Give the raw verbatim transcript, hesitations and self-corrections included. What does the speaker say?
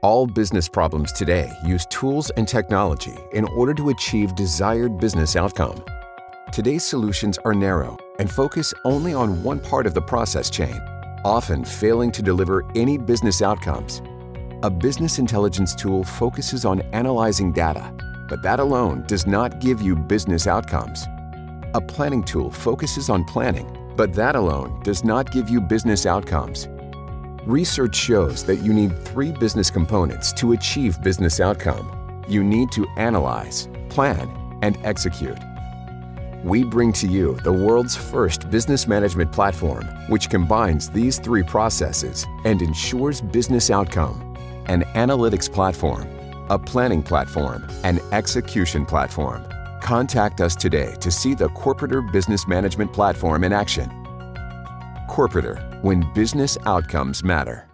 All business problems today use tools and technology in order to achieve desired business outcome. Today's solutions are narrow and focus only on one part of the process chain, often failing to deliver any business outcomes. A business intelligence tool focuses on analyzing data, but that alone does not give you business outcomes. A planning tool focuses on planning, but that alone does not give you business outcomes. Research shows that you need three business components to achieve business outcome. You need to analyze, plan, and execute. We bring to you the world's first business management platform, which combines these three processes and ensures business outcome. An analytics platform, a planning platform, an execution platform. Contact us today to see the Corporater Business Management Platform in action. Corporater, when business outcomes matter.